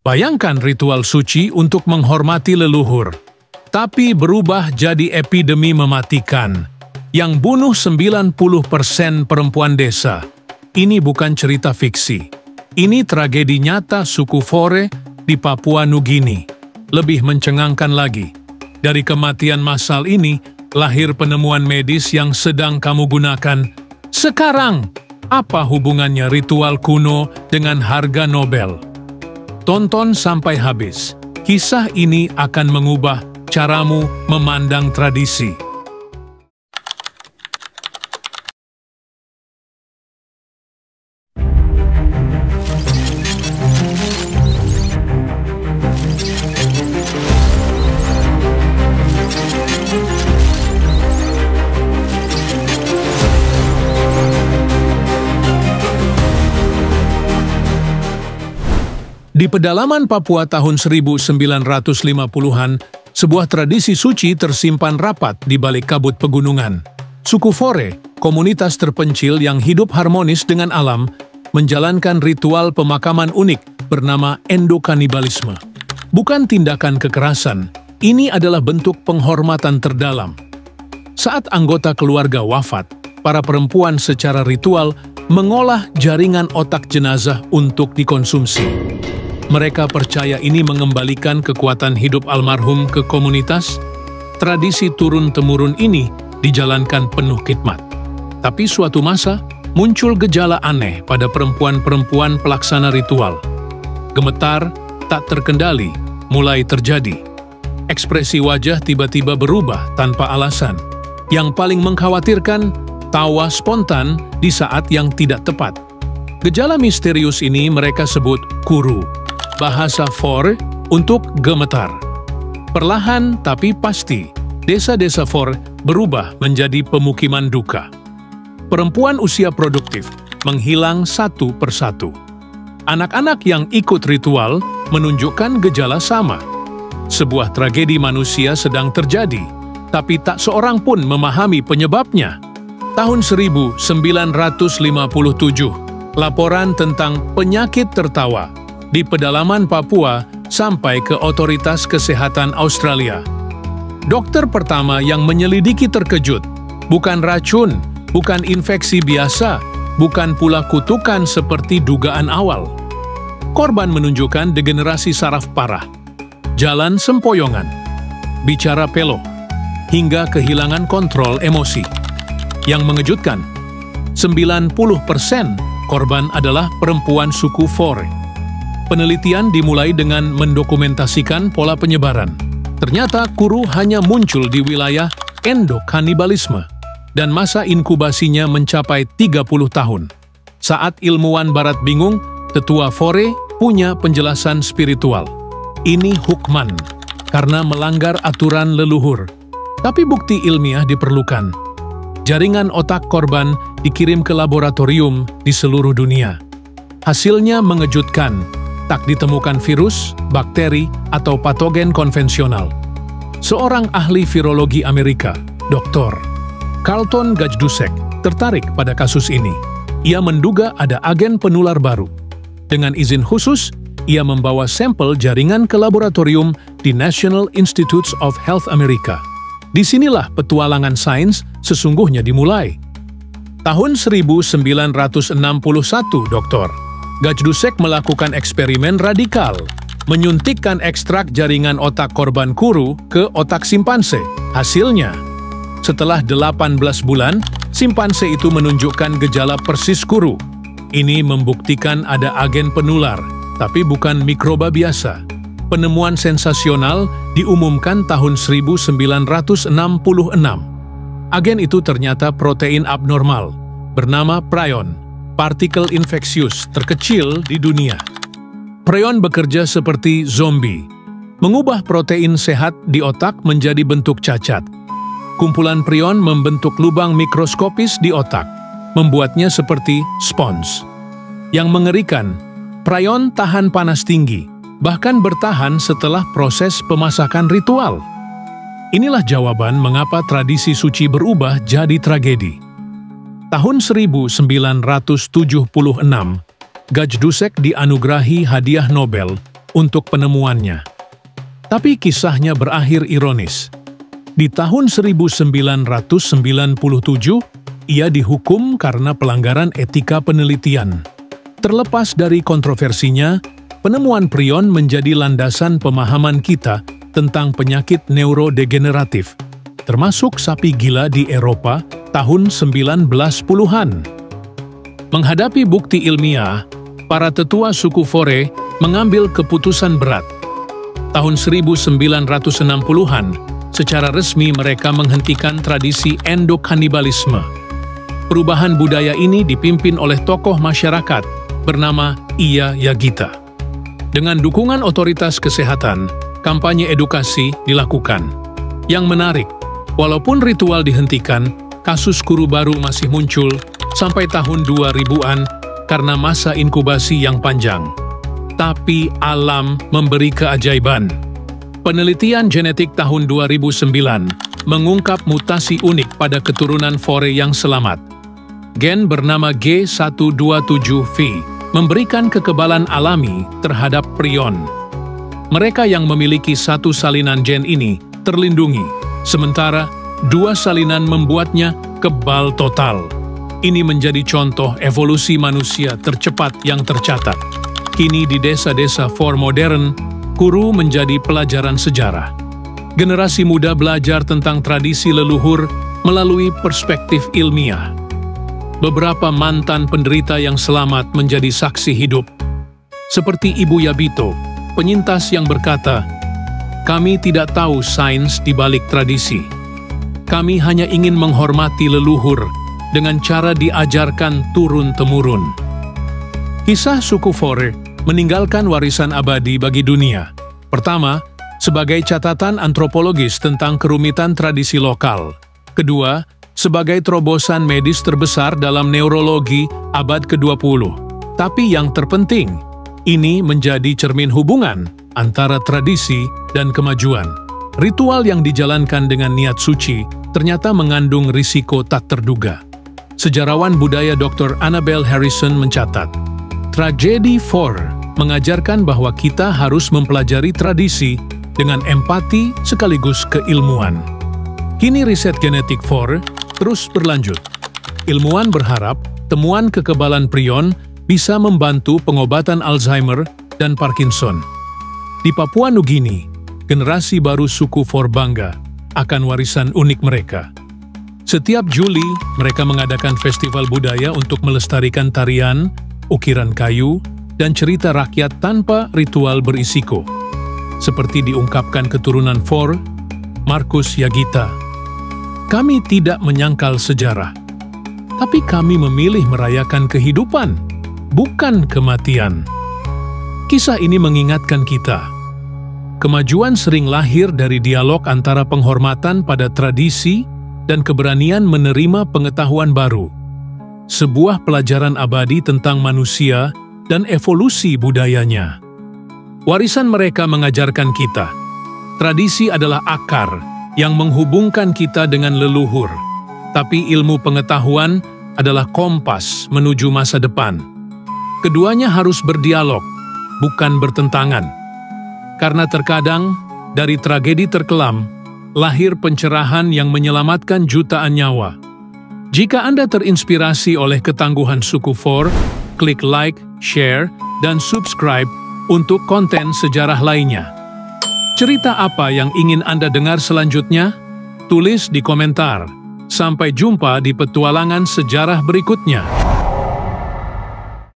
Bayangkan ritual suci untuk menghormati leluhur, tapi berubah jadi epidemi mematikan, yang bunuh 90% perempuan desa. Ini bukan cerita fiksi. Ini tragedi nyata suku Fore di Papua Nugini. Lebih mencengangkan lagi, dari kematian massal ini, lahir penemuan medis yang sedang kamu gunakan sekarang. Apa hubungannya ritual kuno dengan harga Nobel? Tonton sampai habis. Kisah ini akan mengubah caramu memandang tradisi. Di pedalaman Papua tahun 1950-an, sebuah tradisi suci tersimpan rapat di balik kabut pegunungan. Suku Fore, komunitas terpencil yang hidup harmonis dengan alam, menjalankan ritual pemakaman unik bernama endokanibalisme. Bukan tindakan kekerasan, ini adalah bentuk penghormatan terdalam. Saat anggota keluarga wafat, para perempuan secara ritual mengolah jaringan otak jenazah untuk dikonsumsi. Mereka percaya ini mengembalikan kekuatan hidup almarhum ke komunitas. Tradisi turun-temurun ini dijalankan penuh khidmat. Tapi suatu masa, muncul gejala aneh pada perempuan-perempuan pelaksana ritual. Gemetar, tak terkendali, mulai terjadi. Ekspresi wajah tiba-tiba berubah tanpa alasan. Yang paling mengkhawatirkan, tawa spontan di saat yang tidak tepat. Gejala misterius ini mereka sebut KURU. Bahasa Fore untuk gemetar. Perlahan tapi pasti, desa-desa Fore berubah menjadi pemukiman duka. Perempuan usia produktif menghilang satu persatu. Anak-anak yang ikut ritual menunjukkan gejala sama. Sebuah tragedi manusia sedang terjadi, tapi tak seorang pun memahami penyebabnya. Tahun 1957, laporan tentang penyakit tertawa di pedalaman Papua sampai ke otoritas kesehatan Australia. Dokter pertama yang menyelidiki terkejut, bukan racun, bukan infeksi biasa, bukan pula kutukan seperti dugaan awal. Korban menunjukkan degenerasi saraf parah, jalan sempoyongan, bicara pelo, hingga kehilangan kontrol emosi. Yang mengejutkan, 90% korban adalah perempuan suku Fore. Penelitian dimulai dengan mendokumentasikan pola penyebaran. Ternyata KURU hanya muncul di wilayah endokanibalisme, dan masa inkubasinya mencapai 30 tahun. Saat ilmuwan barat bingung, tetua Fore punya penjelasan spiritual. Ini hukuman, karena melanggar aturan leluhur. Tapi bukti ilmiah diperlukan. Jaringan otak korban dikirim ke laboratorium di seluruh dunia. Hasilnya mengejutkan. Tak ditemukan virus, bakteri, atau patogen konvensional. Seorang ahli virologi Amerika, Dr. Carlton Gajdusek, tertarik pada kasus ini. Ia menduga ada agen penular baru. Dengan izin khusus, ia membawa sampel jaringan ke laboratorium di National Institutes of Health Amerika. Disinilah petualangan sains sesungguhnya dimulai. Tahun 1961, Dr. Gajdusek melakukan eksperimen radikal, menyuntikkan ekstrak jaringan otak korban KURU ke otak simpanse. Hasilnya, setelah 18 bulan, simpanse itu menunjukkan gejala persis KURU. Ini membuktikan ada agen penular, tapi bukan mikroba biasa. Penemuan sensasional diumumkan tahun 1966. Agen itu ternyata protein abnormal, bernama PRION. Partikel infeksius terkecil di dunia. PRION bekerja seperti zombie, mengubah protein sehat di otak menjadi bentuk cacat. Kumpulan PRION membentuk lubang mikroskopis di otak, membuatnya seperti spons. Yang mengerikan, PRION tahan panas tinggi, bahkan bertahan setelah proses pemasakan ritual. Inilah jawaban mengapa tradisi suci berubah jadi tragedi. Tahun 1976, Gajdusek dianugerahi hadiah Nobel untuk penemuannya. Tapi kisahnya berakhir ironis. Di tahun 1997, ia dihukum karena pelanggaran etika penelitian. Terlepas dari kontroversinya, penemuan prion menjadi landasan pemahaman kita tentang penyakit neurodegeneratif, termasuk sapi gila di Eropa tahun 1910-an. Menghadapi bukti ilmiah, para tetua suku Fore mengambil keputusan berat. Tahun 1960-an, secara resmi mereka menghentikan tradisi endokanibalisme. Perubahan budaya ini dipimpin oleh tokoh masyarakat bernama Iya Yagita. Dengan dukungan otoritas kesehatan, kampanye edukasi dilakukan. Yang menarik, walaupun ritual dihentikan, kasus KURU baru masih muncul sampai tahun 2000-an karena masa inkubasi yang panjang. Tapi alam memberi keajaiban. Penelitian genetik tahun 2009 mengungkap mutasi unik pada keturunan Fore yang selamat. Gen bernama G127V memberikan kekebalan alami terhadap prion. Mereka yang memiliki satu salinan gen ini terlindungi, sementara dua salinan membuatnya kebal total. Ini menjadi contoh evolusi manusia tercepat yang tercatat. Kini di desa-desa Fore modern, KURU menjadi pelajaran sejarah. Generasi muda belajar tentang tradisi leluhur melalui perspektif ilmiah. Beberapa mantan penderita yang selamat menjadi saksi hidup. Seperti Ibu Yabito, penyintas yang berkata, "Kami tidak tahu sains di balik tradisi. Kami hanya ingin menghormati leluhur dengan cara diajarkan turun-temurun." Kisah suku Fore meninggalkan warisan abadi bagi dunia. Pertama, sebagai catatan antropologis tentang kerumitan tradisi lokal. Kedua, sebagai terobosan medis terbesar dalam neurologi abad ke-20. Tapi yang terpenting, ini menjadi cermin hubungan antara tradisi dan kemajuan. Ritual yang dijalankan dengan niat suci ternyata mengandung risiko tak terduga. Sejarawan budaya Dr. Annabelle Harrison mencatat, tragedi Fore mengajarkan bahwa kita harus mempelajari tradisi dengan empati sekaligus keilmuan. Kini riset genetik Fore terus berlanjut. Ilmuwan berharap temuan kekebalan prion bisa membantu pengobatan Alzheimer dan Parkinson. Di Papua Nugini, generasi baru suku Fore bangga akan warisan unik mereka. Setiap Juli, mereka mengadakan festival budaya untuk melestarikan tarian, ukiran kayu, dan cerita rakyat tanpa ritual berisiko. Seperti diungkapkan keturunan Fore, Markus Yagita, "Kami tidak menyangkal sejarah, tapi kami memilih merayakan kehidupan, bukan kematian." Kisah ini mengingatkan kita, kemajuan sering lahir dari dialog antara penghormatan pada tradisi dan keberanian menerima pengetahuan baru. Sebuah pelajaran abadi tentang manusia dan evolusi budayanya. Warisan mereka mengajarkan kita, tradisi adalah akar yang menghubungkan kita dengan leluhur, tapi ilmu pengetahuan adalah kompas menuju masa depan. Keduanya harus berdialog, bukan bertentangan. Karena terkadang, dari tragedi terkelam, lahir pencerahan yang menyelamatkan jutaan nyawa. Jika Anda terinspirasi oleh ketangguhan suku Fore, klik like, share, dan subscribe untuk konten sejarah lainnya. Cerita apa yang ingin Anda dengar selanjutnya? Tulis di komentar. Sampai jumpa di petualangan sejarah berikutnya.